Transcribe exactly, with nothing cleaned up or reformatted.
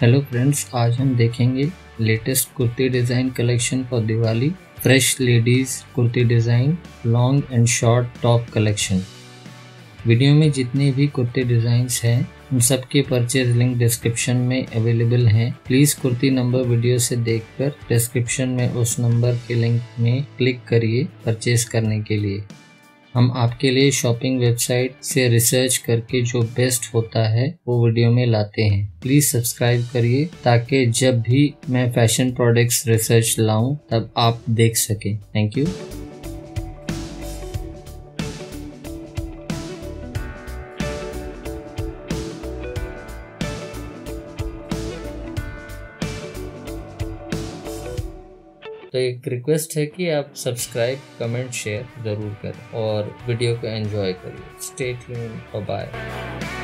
Hello friends, आज हम देखेंगे latest kurti design collection for Diwali. Fresh ladies kurti design, long and short top collection. Video में जितने भी कुर्ती डिज़ाइंस हैं उन सब के परचेज लिंक डिस्क्रिप्शन में अवेलेबल हैं। प्लीज़ कुर्ती नंबर वीडियो से देखकर डिस्क्रिप्शन में उस नंबर के लिंक में क्लिक करिए परचेज करने के लिए। हम आपके लिए शॉपिंग वेबसाइट से रिसर्च करके जो बेस्ट होता है वो वीडियो में लाते हैं। प्लीज़ सब्सक्राइब करिए ताकि जब भी मैं फैशन प्रोडक्ट्स रिसर्च लाऊं तब आप देख सकें। Thank you. तो एक रिक्वेस्ट है कि आप सब्सक्राइब, कमेंट, शेयर ज़रूर करें और वीडियो को एंजॉय करिए। स्टे ट्यून्ड और बाय।